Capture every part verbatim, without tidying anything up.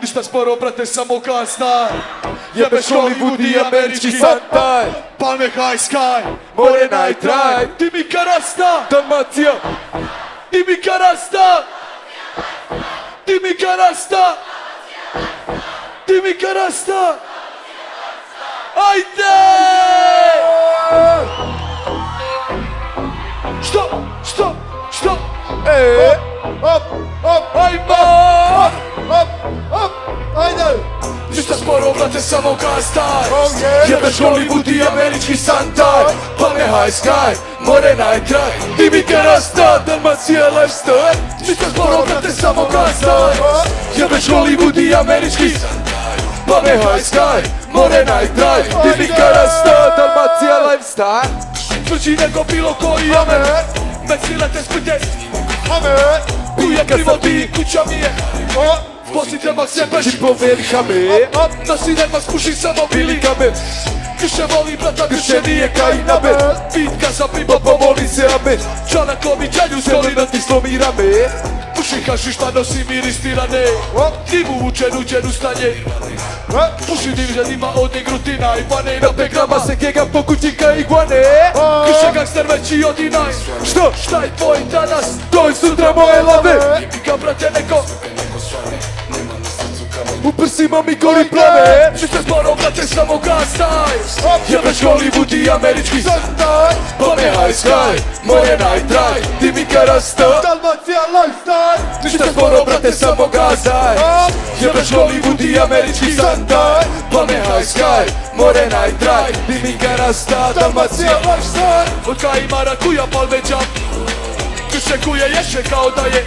Ništa sporo, brate, samo kasna. Jebe Hollywood i američki sataj. Palme high sky, more night drive. Ti mi karasta, Dalmacija. Ti mi karasta, ti mi karasta, ti mi karasta. Ajde! Što, što, što? E, op, op, ajmo! Op, op, ajde! Ništa sporo, brate, samo kastaj. Jebeš Hollywood i američki santaj. Palme high sky, more night drive. Ti mi karasta, Dalmacija lifestyle. Ništa sporo, brate, samo kastaj. Jebeš Hollywood i američki santaj. Palme high sky, more night drive. Ti mi karasta, Dalmacija lifestyle. Tvrđi nego bilo koji, amen. Med svilete sprde, amen. Kuja krivo ti, kuća mi je. Poslite mak se beži, poverihame. Nas idema skuši samo bilikame. Krše voli brata, krše nije kajin, amen. Bitka za pipo, pomoli se, amen. Čanakom i dželju, zolina ti slomi rame. Puši kaši šta nosi miris tirane. Divu učenu dženu stanje. Puši divljenima od njeg rutina i vane. Na pegrama se kjegam po kućinka iguane. Kriše gangster veći od i naj. Što? Šta je tvoj danas? To je sutra moje lave. I mi ga brate neko u prsima mi gori plave. Ništa zboro brate samo gastaj. Jebeš Hollywood i američki santaj. Palme high sky, more night drive. Ti mi karasta, Dalmacija lifestyle. Ništa zboro brate samo gastaj. Jebeš Hollywood i američki santaj. Palme high sky, more night drive. Ti mi karasta, Dalmacija lifestyle. Vodka i marakuja, palme jump. Krše kuje ješe kao da je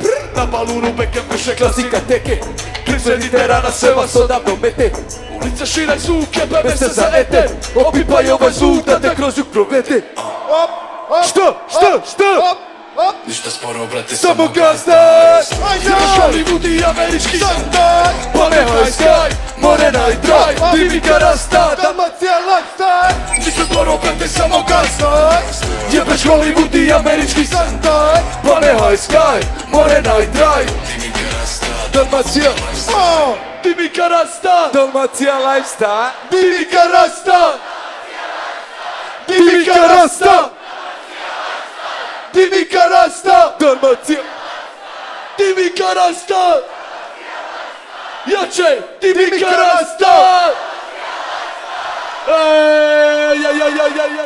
brr. Na balunu bekem krše klasika teke. Sredite rana, sve vas odavno mete. Ulice širaj zvuke, bebe se za ete. Opipaj ovaj zvuk da te kroz jug provede. Što? Što? Što? Ništa sporo, brate, samo gazdaj. Jebeš Hollywood i američki santaj. Palme high sky, more night drive. Ti mi karasta, Dalmacija lifestyle. Ništa sporo, brate, samo gazdaj. Jebeš Hollywood i američki santaj. Palme high sky, more night drive. Ti mi karasta, Dalmacija lifestyle. Ti mi karasta, Dalmacija lifestyle. Ti mi karasta, Dalmacija lifestyle. Ti mi karasta, ti mi karasta, Dalmacija. Ti mi karasta, jače. Ti mi karasta. Ej, ej, ej, ej, ej.